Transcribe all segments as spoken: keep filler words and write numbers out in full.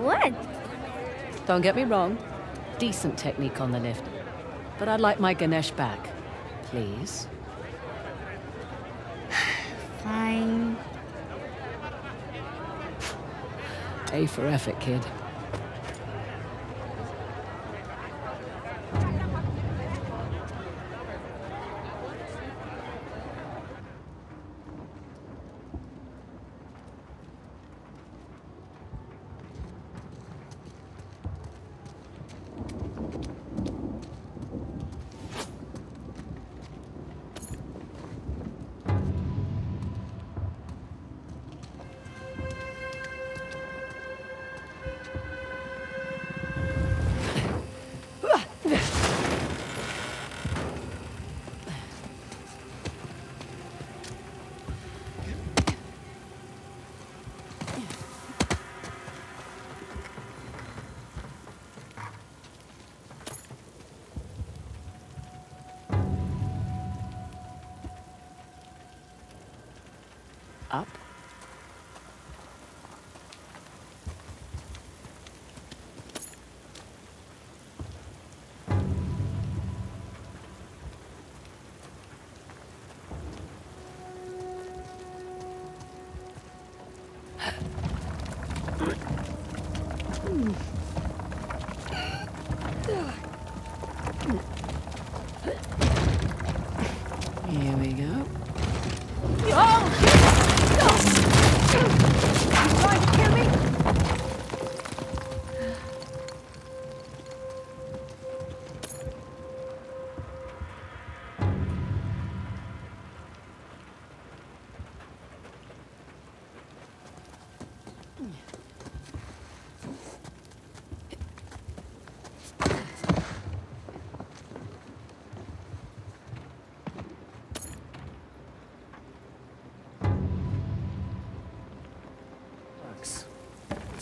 What? Don't get me wrong. Decent technique on the lift. But I'd like my Ganesh back. Please. Fine. A for effort, kid. Up. Here we go. Oh!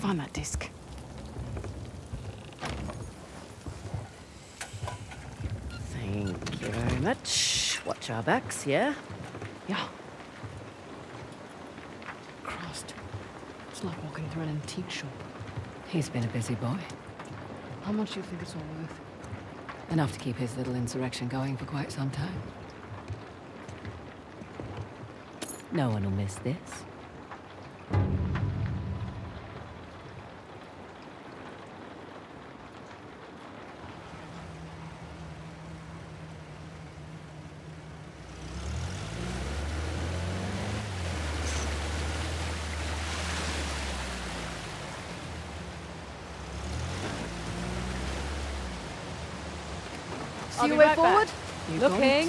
Find that disc. Thank you very much. Watch our backs, yeah? Yeah. Christ. It's like walking through an antique shop. He's been a busy boy. How much do you think it's all worth? Enough to keep his little insurrection going for quite some time. No one will miss this. See your way forward? Looking.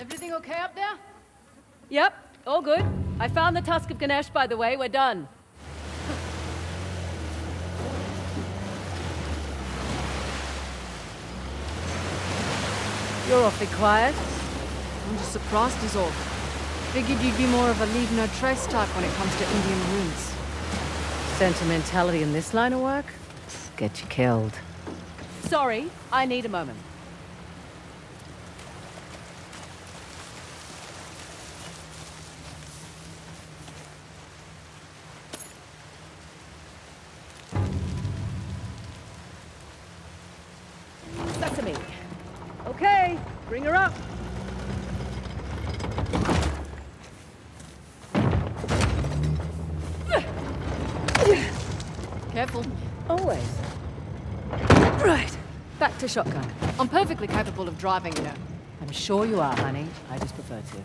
Everything okay up there? Yep, all good. I found the tusk of Ganesh, by the way. We're done. You're awfully quiet. I'm just surprised is all. Figured you'd be more of a leave-no-trace type when it comes to Indian ruins. Sentimentality in this line of work? Get you killed. Sorry, I need a moment. Bring her up. Careful. Always. Right. Back to shotgun. I'm perfectly capable of driving, you know. I'm sure you are, honey. I just prefer to.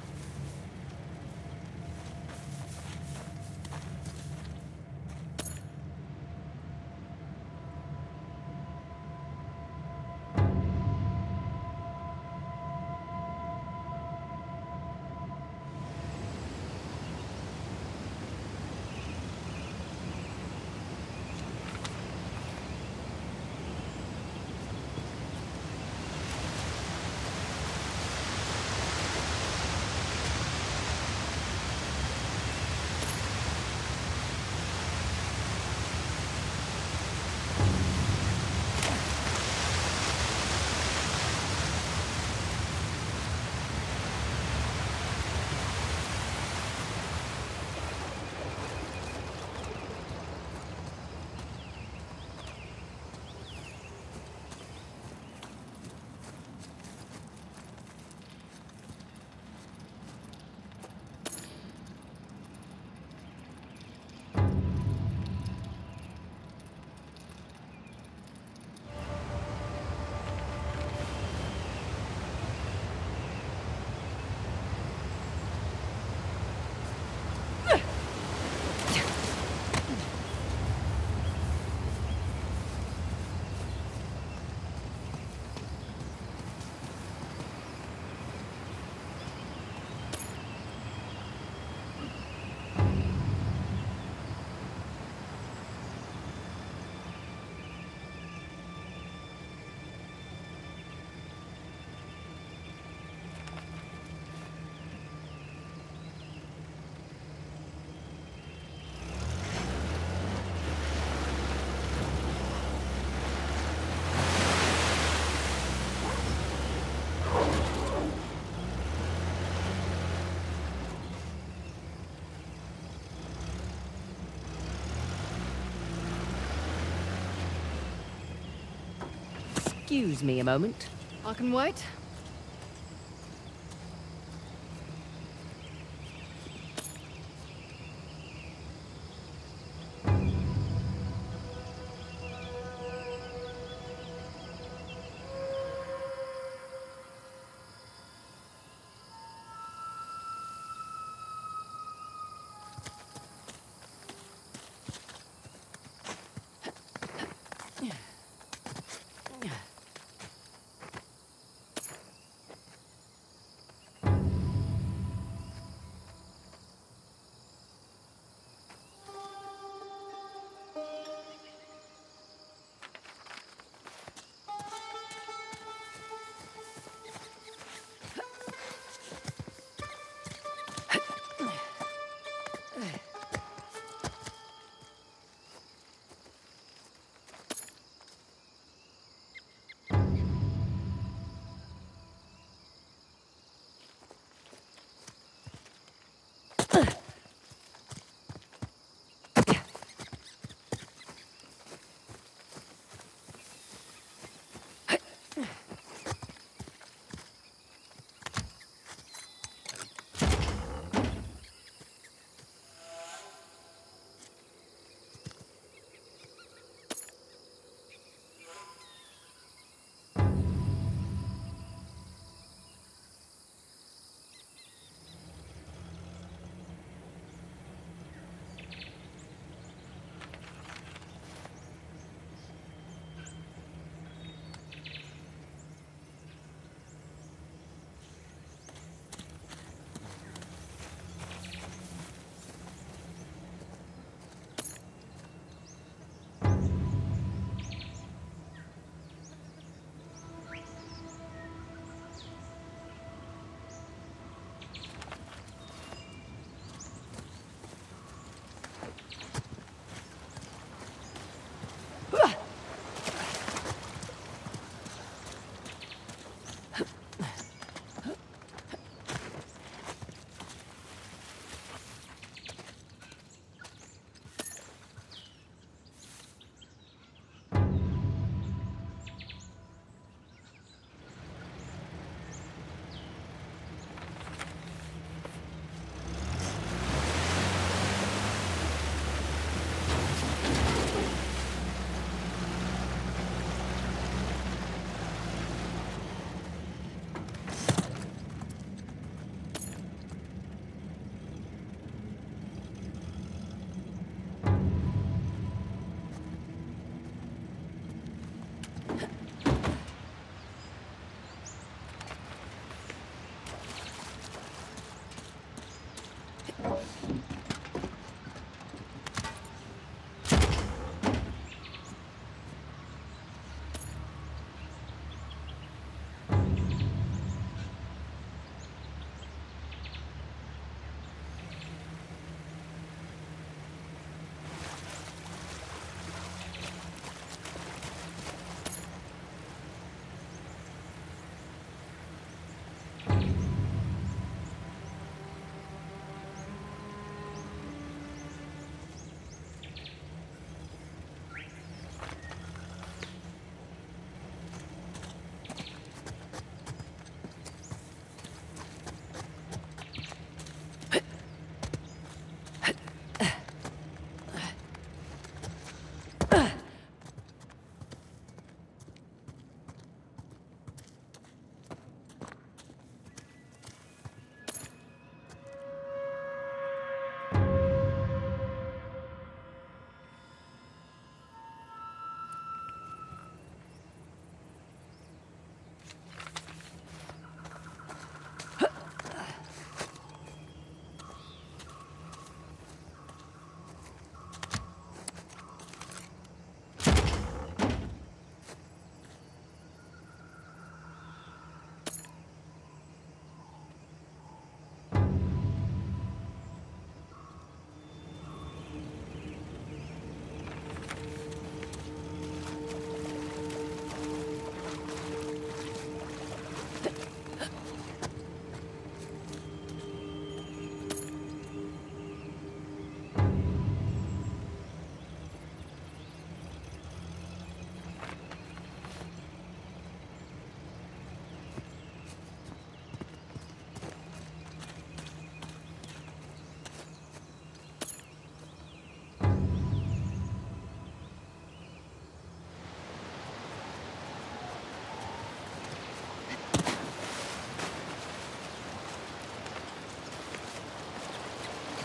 excuse me a moment? I can wait.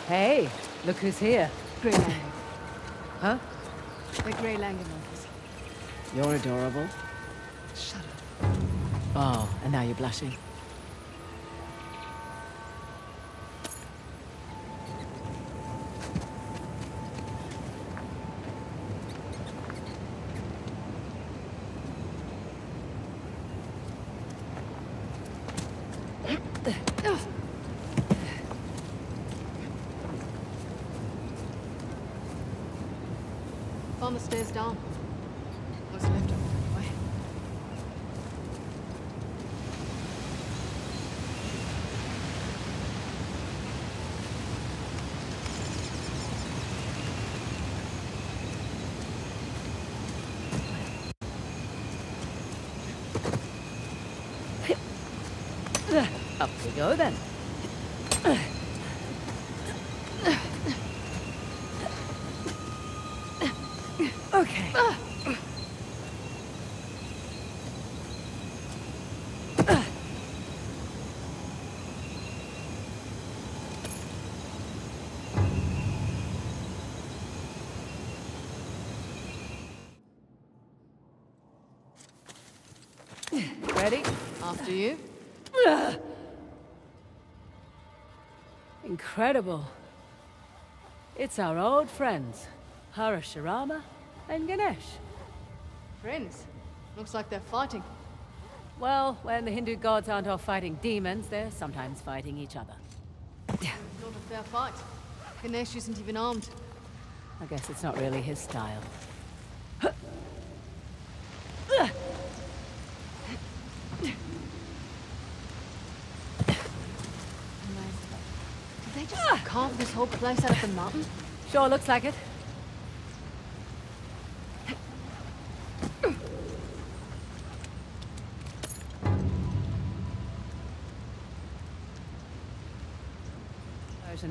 Hey, look who's here. Grey Langur. Huh? The Grey Langur monkeys. You're adorable. Shut up. Oh, and now you're blushing. On the stairs down. What's left of that way? Up we go then. Okay. Uh. Uh. Ready? After you. Uh. Incredible. It's our old friends, Harashirama and Ganesh. Friends? Looks like they're fighting. Well, when the Hindu gods aren't off fighting demons, they're sometimes fighting each other. Not a fair fight. Ganesh isn't even armed. I guess it's not really his style. Amazing. Did they just carve this whole place out of the mountain? Sure looks like it.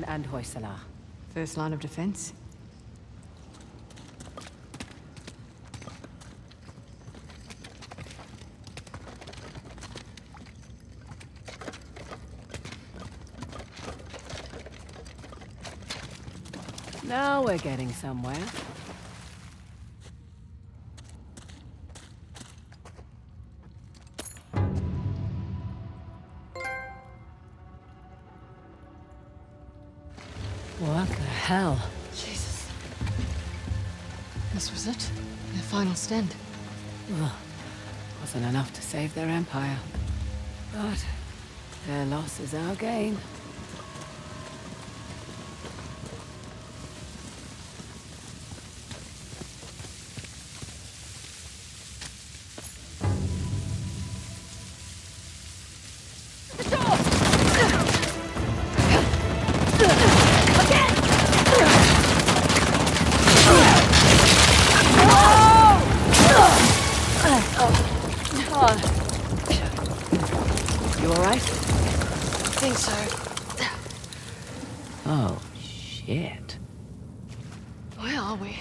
And Hoysala. First line of defense. Now we're getting somewhere. What the hell? Jesus. This was it? Their final stand. Well, wasn't enough to save their empire. But their loss is our gain. Oh, shit. Where are we?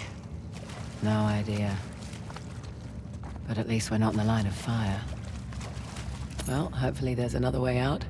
No idea. But at least we're not in the line of fire. Well, hopefully there's another way out.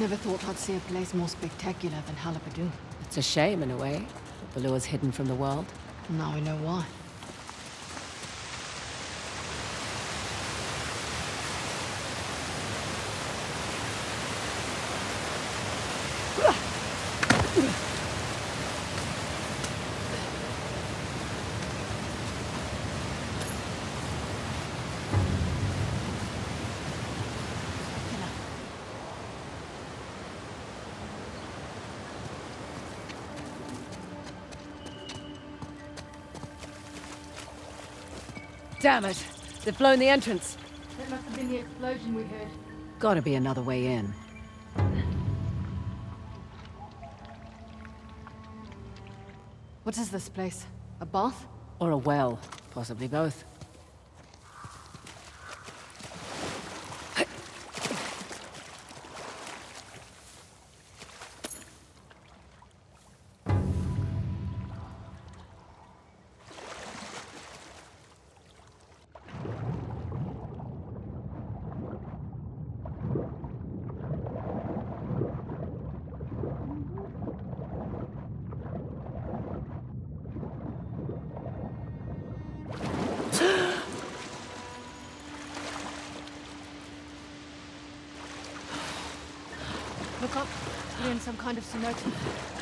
Never thought I'd see a place more spectacular than Halepadu. It's a shame, in a way, that Balu is hidden from the world. Now I know why. Damn it! They've blown the entrance. That must have been the explosion we heard. Gotta be another way in. What is this place? A bath? Or a well. Possibly both. Look up, we're in some kind of cenote.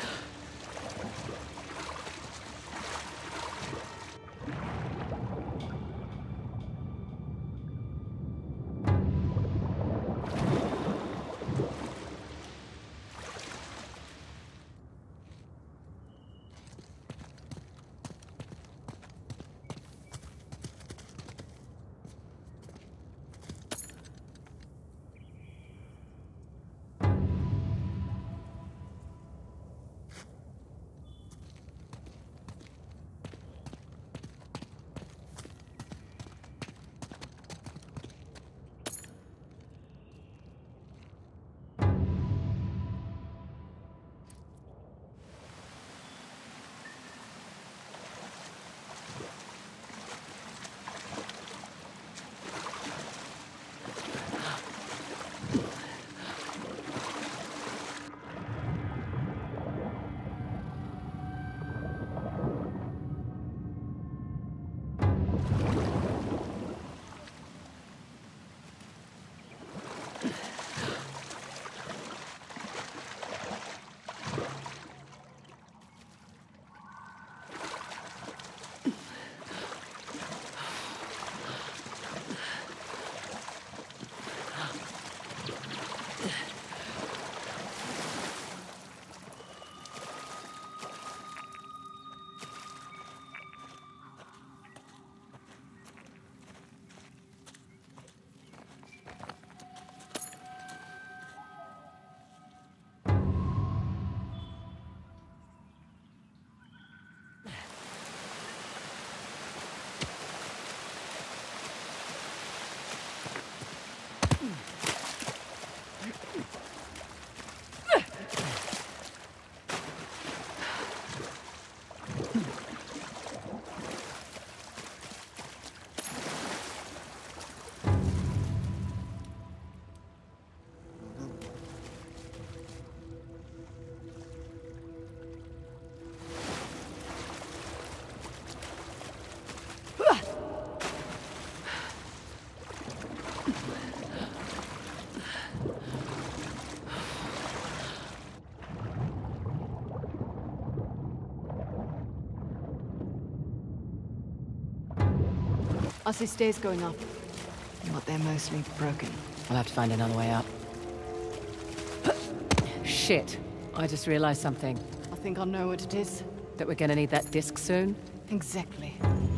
I see stairs going up, but they're mostly broken. I'll have to find another way up. Shit! I just realized something. I think I know what it is. That we're gonna need that disc soon? Exactly.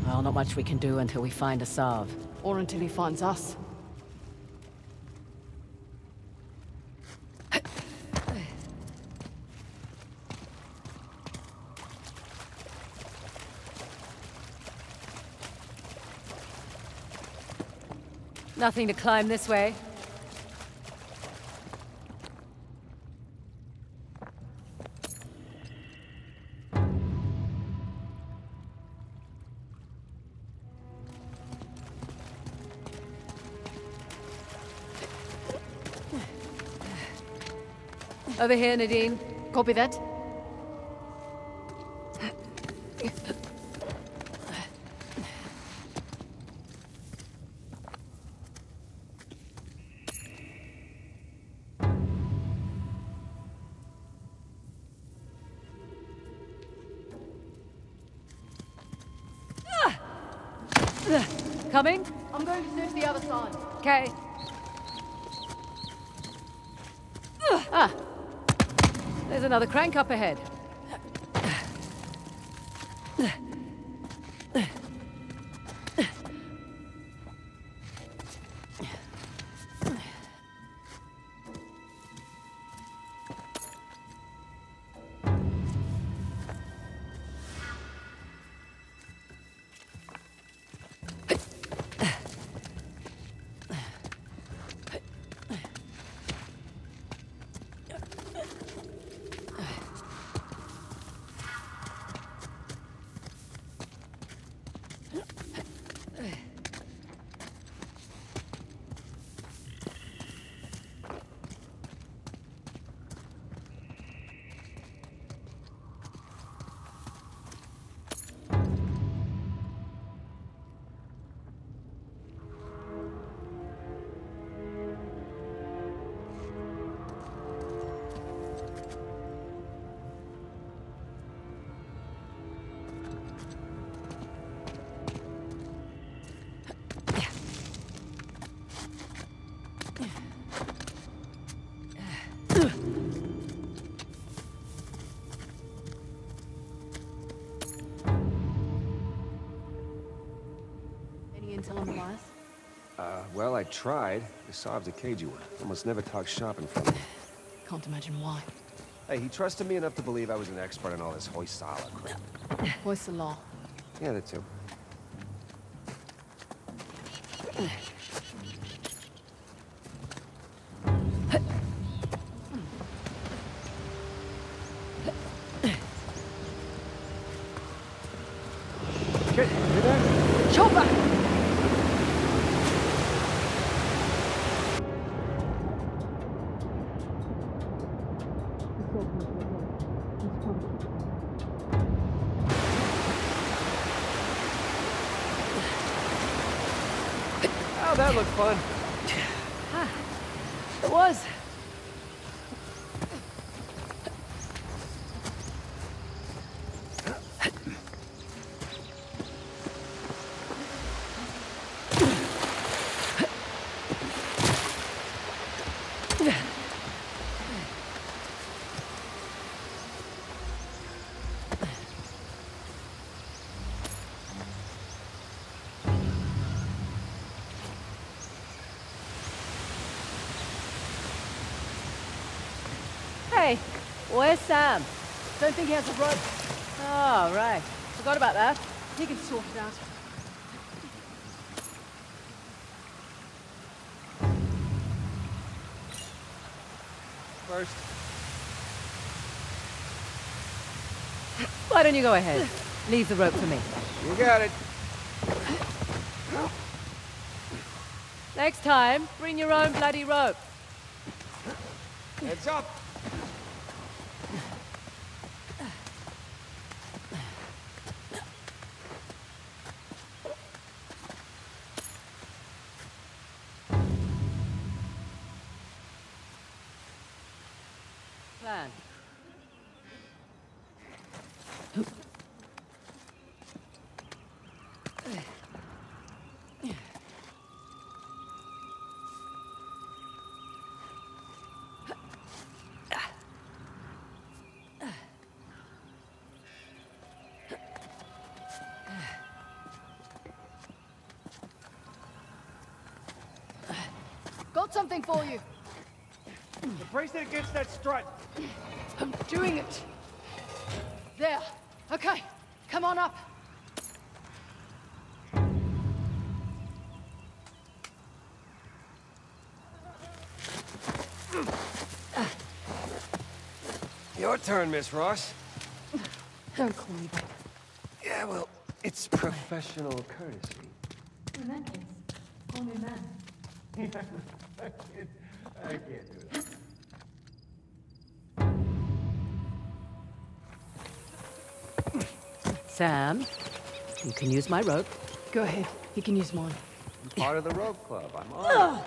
Well, not much we can do until we find Asav. Or until he finds us. Nothing to climb this way. Over here, Nadine. Copy that. Coming? I'm going to search the other side. Okay. Ah. There's another crank up ahead. Uh, well, I tried. Asav's a cagey one. Almost never talks shop in front of me. Can't imagine why. Hey, he trusted me enough to believe I was an expert in all this Hoysala crap. Hoysala. Yeah, that too. That looked fun. Ah, it was. Where's Sam? Don't think he has a rope. Oh, right. Forgot about that. He can sort it out. First. Why don't you go ahead? Leave the rope for me. You got it. Next time, bring your own bloody rope. Heads up. Got something for you. Brace it against that strut. I'm doing it. There. Okay. Come on up. Your turn, Miss Ross. Don't call me back. Yeah, well, it's professional courtesy. In that case, call me man. I can't do it. Sam, you can use my rope. Go ahead. You can use mine. I'm part of the rope club. I'm on.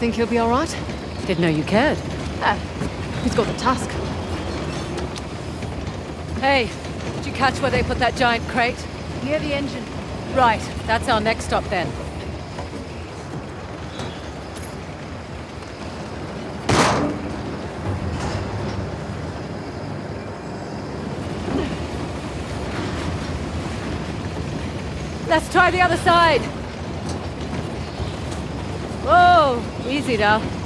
Think he'll be all right? Didn't know you cared. Ah, he's got the tusk. Hey, did you catch where they put that giant crate? Near the engine. Right, that's our next stop then. Let's try the other side. Whoa! Easy now.